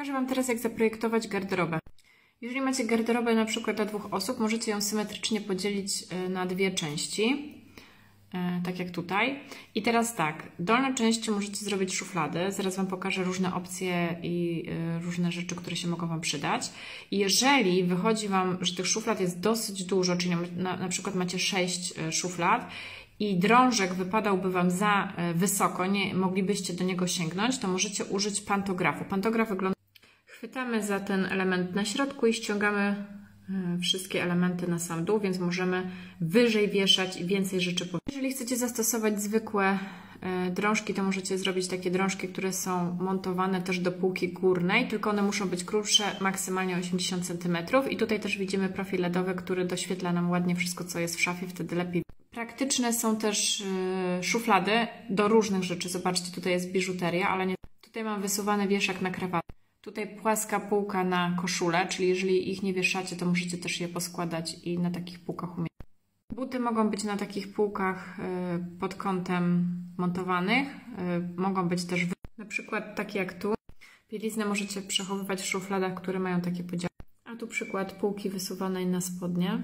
Pokażę Wam teraz, jak zaprojektować garderobę. Jeżeli macie garderobę na przykład dla dwóch osób, możecie ją symetrycznie podzielić na dwie części, tak jak tutaj. I teraz tak, dolną częścią możecie zrobić szuflady. Zaraz Wam pokażę różne opcje i różne rzeczy, które się mogą Wam przydać. I jeżeli wychodzi Wam, że tych szuflad jest dosyć dużo, czyli na przykład macie 6 szuflad, i drążek wypadałby Wam za wysoko, nie moglibyście do niego sięgnąć, to możecie użyć pantografu. Pantograf wygląda... Chwytamy za ten element na środku i ściągamy wszystkie elementy na sam dół, więc możemy wyżej wieszać i więcej rzeczy powieszać. Jeżeli chcecie zastosować zwykłe drążki, to możecie zrobić takie drążki, które są montowane też do półki górnej, tylko one muszą być krótsze, maksymalnie 80 cm. I tutaj też widzimy profil LEDowy, który doświetla nam ładnie wszystko, co jest w szafie, wtedy lepiej. Praktyczne są też szuflady do różnych rzeczy. Zobaczcie, tutaj jest biżuteria, ale nie. Tutaj mam wysuwany wieszak na krawat. Tutaj płaska półka na koszulę, czyli jeżeli ich nie wieszacie, to możecie też je poskładać i na takich półkach umieścić. Buty mogą być na takich półkach pod kątem montowanych. Mogą być też na przykład takie jak tu. Bieliznę możecie przechowywać w szufladach, które mają takie podziały. A tu przykład półki wysuwanej na spodnie.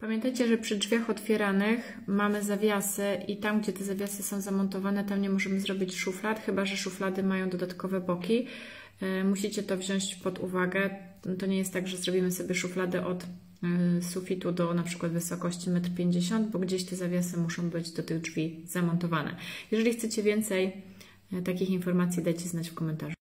Pamiętajcie, że przy drzwiach otwieranych mamy zawiasy i tam, gdzie te zawiasy są zamontowane, tam nie możemy zrobić szuflad, chyba że szuflady mają dodatkowe boki. Musicie to wziąć pod uwagę. To nie jest tak, że zrobimy sobie szuflady od sufitu do na przykład wysokości 1,50 m, bo gdzieś te zawiasy muszą być do tych drzwi zamontowane. Jeżeli chcecie więcej takich informacji, dajcie znać w komentarzu.